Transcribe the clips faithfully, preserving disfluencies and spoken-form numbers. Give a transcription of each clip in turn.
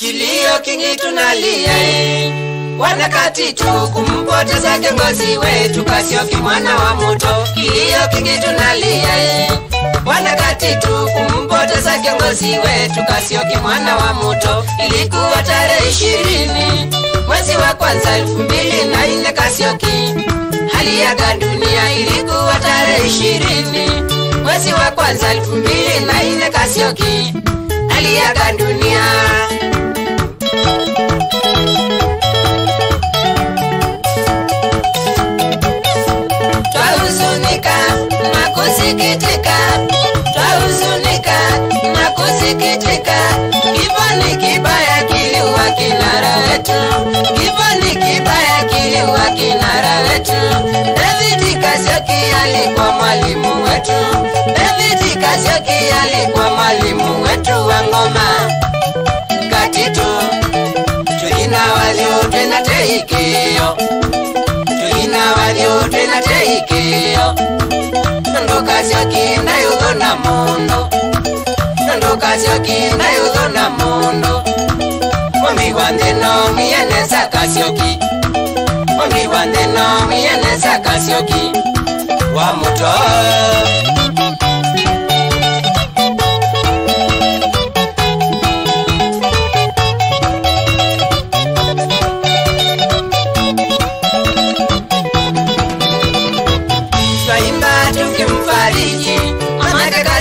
Kilio kingi tunalia, wana Katitu kumpoteza kiongozi wetu Kasyoki mwana wa Mutoo. Kilio kingi tunalia, wana Katitu kumpoteza kiongozi wetu Kasyoki mwana wa Mutoo. Ilikuwa tarehe ishirini mwezi wa kwanza elfu mbili na nne Kasyoki aliaga dunia. Ilikuwa tarehe ishirini mwezi wa kwanza elfu mbili na nne Kasyoki aliaga dunia. Kusikitika, twahuzunika na kusikitika. Kifo ni kibaya kiliua kinara wetu, kifo ni kibaya kiliua kinara wetu. David Kasyoki alikuwa mwalimu wetu, David Kasyoki alikuwa mwalimu wetu wa ngoma. Katitu, tulina walio tena teikio, tulina walio tena teikio. Kasyoki nayo dona mundo, ndo Kasyoki nayo dona mundo. Mami wandeno mieneza Kasyoki, mami wandeno mieneza Kasyoki wa Mutoo.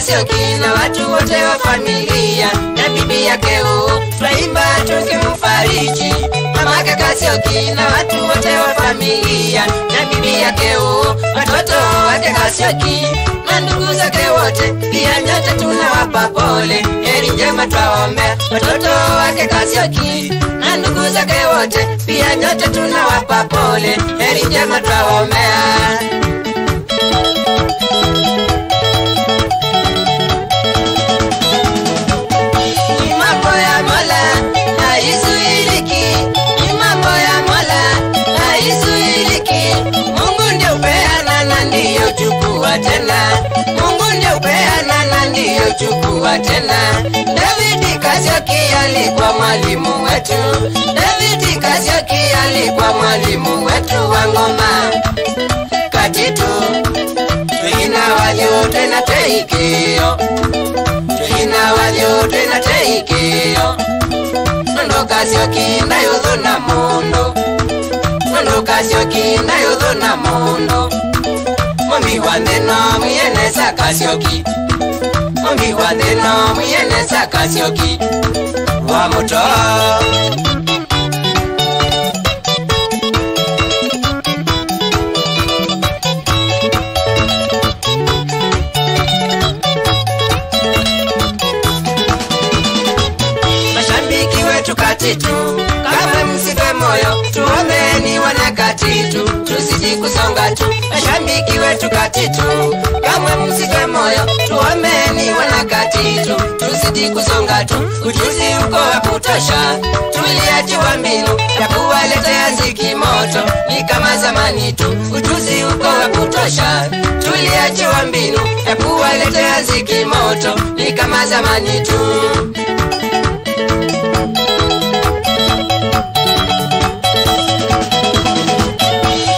Kasyoki na watu wote wa familia na bibi yake huo, twaimba tukimfariji mama Kasyoki na watu wote wa familia na bibi yake huo, watoto wake Kasyoki na ndugu zake wote, pia nyote tunawapa pole. Heri njema twaombea watoto wake Kasyoki na ndugu zake wote, pia nyote tunawapa pole. Heri njema twaombea. Mungu ndio upeana na ndio chukua tena. David Kasyoki alikuwa mwalimu wetu, David Kasyoki alikuwa mwalimu wetu wa ngoma. Katitu, tulina walio tena teikio, tulina walio tena teikio. Ndo Kasyoki nayo dona mundo, ndo Kasyoki nayo dona mundo. Mami wandeno mieneza Kasyoki, mami wandeno mieneza Kasyoki wa Mutoo. Mashabiki wetu Katitu, kama msife moyo, tuombeni wana Katitu, tusiji kusonga tu. Mashabiki wetu Katitu, kama msife moyo, tuombeni wana Katitu, tusiji kusonga tu. Ujuzi uko wa kutosha, tuliajiwa mbinu ya kuwaletea ziki moto, ni kama zamani tu. Ujuzi uko wa kutosha, tuliajiwa mbinu ya kuwaletea ziki moto, ni kama zamani tu.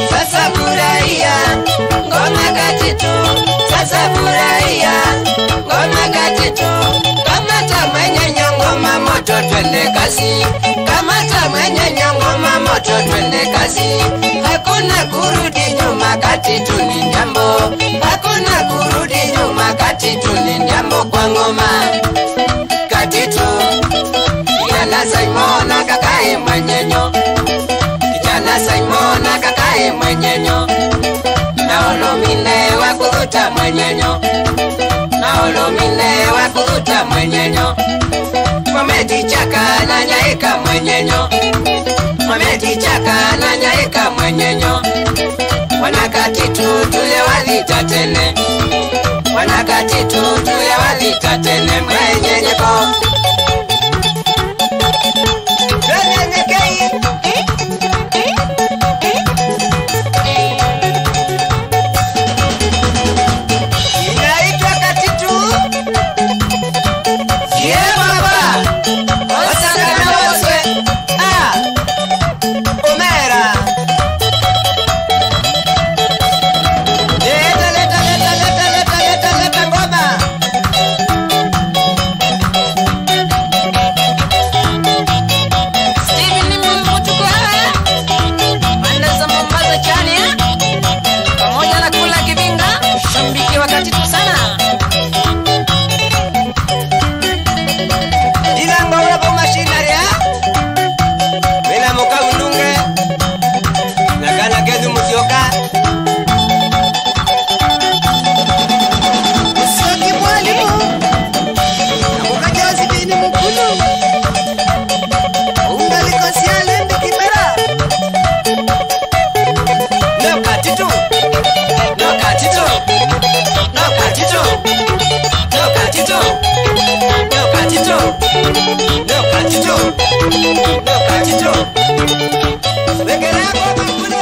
Sasa furahia ngoma Katitu, kamata mwenyenyo ngoma moto twende kazi, kamata mwenyenyo ngoma moto twende kazi. Hakuna kurudi nyuma, Katitu ni nyambo, hakuna kurudi nyuma, Katitu ni nyambo kwa ngoma. Katitu, kijana Simona kakae mwenyenyo, kijana Simona kakae mwenyenyo. Naolomine wakuruta mwenyenyo, naolomine wakuruta mwenyenyo. Mameti chaka na nyaika mwenyenyo, mameti chaka na nyaika mwenyenyo. Wana Katitu tule walita tene, wana Katitu tule walita tene mwenyenyo ko. Yeah, Baba! Osana, Osana. Katitu, leo Katitu, leo Katitu.